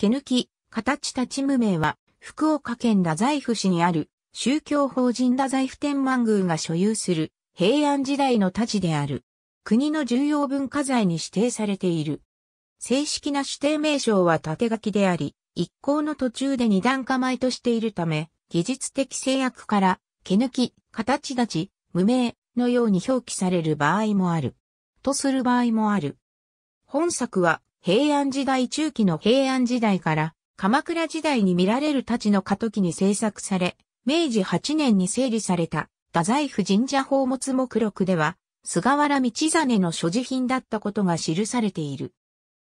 毛抜、形立ち無名は、福岡県太宰府市にある、宗教法人太宰府天満宮が所有する、平安時代の太刀である。国の重要文化財に指定されている。正式な指定名称は縦書きであり、一項の途中で二段構えとしているため、技術的制約から、毛抜、形立ち、無名のように表記される場合もある。とする場合もある。本作は、平安時代中期の平安時代から、鎌倉時代に見られる太刀の過渡期に制作され、明治8年に整理された、太宰府神社宝物目録では、菅原道真の所持品だったことが記されている。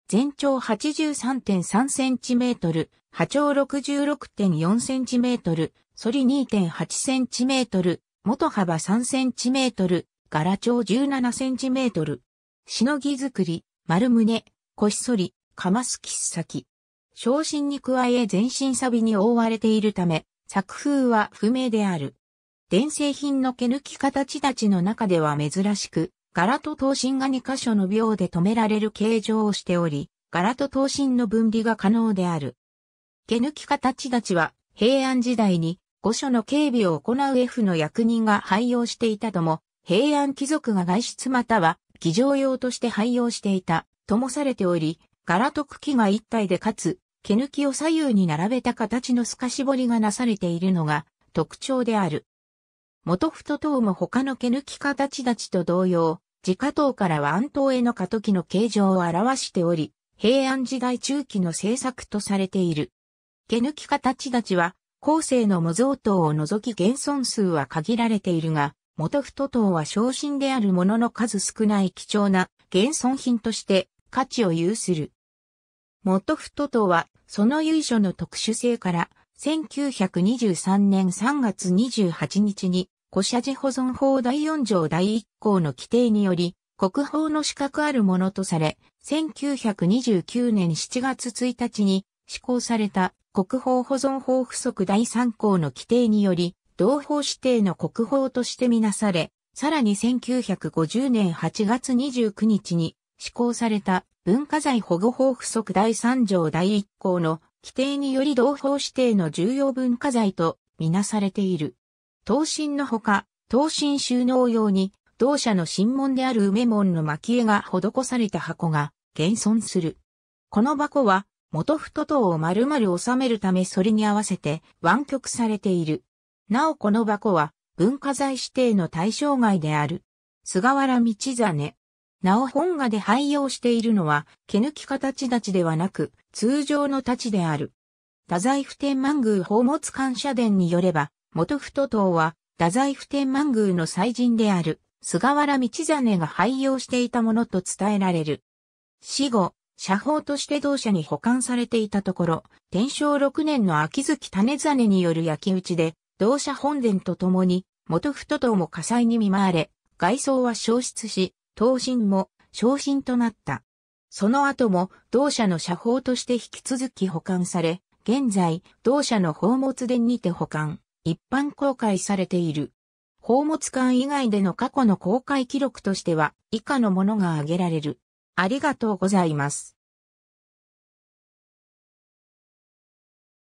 全長 83.3 センチメートル、波長 66.4 センチメートル、反り 2.8 センチメートル、元幅3センチメートル、柄長17センチメートル。しのぎ作り、丸胸、腰反り、かます切っ先。昇進に加え全身錆に覆われているため、作風は不明である。伝製品の毛抜形立ちの中では珍しく、柄と刀身が2箇所の鋲で留められる形状をしており、柄と刀身の分離が可能である。毛抜形立ちは平安時代に御所の警備を行う F の役人が廃用していたとも、平安貴族が外出または儀仗用として廃用していたともされており、柄と茎が一体でかつ、毛抜を左右に並べた形の透かし彫りがなされているのが特徴である。元太刀も他の毛抜形立ちと同様、自家刀からは暗刀への過渡期の形状を表しており、平安時代中期の制作とされている。毛抜形立ちは、後世の模造刀を除き現存数は限られているが、元太刀は昇進であるものの数少ない貴重な現存品として価値を有する。元太刀は、その由緒の特殊性から、1923年3月28日に、古社寺保存法第4条第1項の規定により、国宝の資格あるものとされ、1929年7月1日に施行された国宝保存法附則第3項の規定により、同法指定の国宝としてみなされ、さらに1950年8月29日に施行された文化財保護法附則第3条第1項の規定により同法指定の重要文化財とみなされている。刀身のほか、刀身収納用に、同社の神門である梅門の蒔絵が施された箱が現存する。この箱は、元太刀を丸々収めるためそれに合わせて湾曲されている。なおこの箱は、文化財指定の対象外である。菅原道真。なお本画で廃用しているのは、毛抜形立ちではなく、通常の太刀である。太宰府天満宮宝物感謝伝によれば、元太刀は、太宰府天満宮の祭神である、菅原道真が廃用していたものと伝えられる。死後、写法として同社に保管されていたところ、天正6年の秋月種真による焼き討ちで、同社本殿とともに、元太刀も火災に見舞われ、外装は焼失し、刀身も焼身となった。その後も、同社の写法として引き続き保管され、現在、同社の宝物殿にて保管。一般公開されている。宝物館以外での過去の公開記録としては以下のものが挙げられる。ありがとうございます。